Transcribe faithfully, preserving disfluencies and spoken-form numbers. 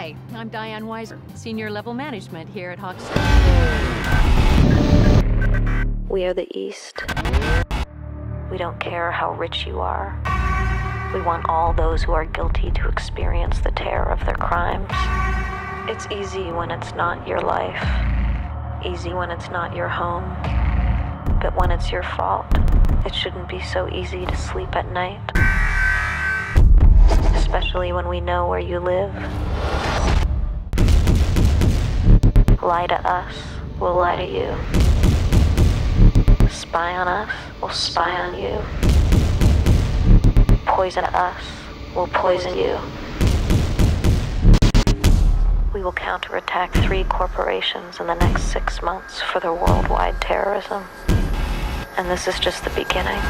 Hi, I'm Diane Weiser, Senior Level Management here at Hawks. We are the East. We don't care how rich you are. We want all those who are guilty to experience the terror of their crimes. It's easy when it's not your life. Easy when it's not your home. But when it's your fault, it shouldn't be so easy to sleep at night. Especially when we know where you live. Lie to us, we'll lie to you. Spy on us, we'll spy on you. Poison us, we'll poison you. We will counterattack three corporations in the next six months for their worldwide terrorism. And this is just the beginning.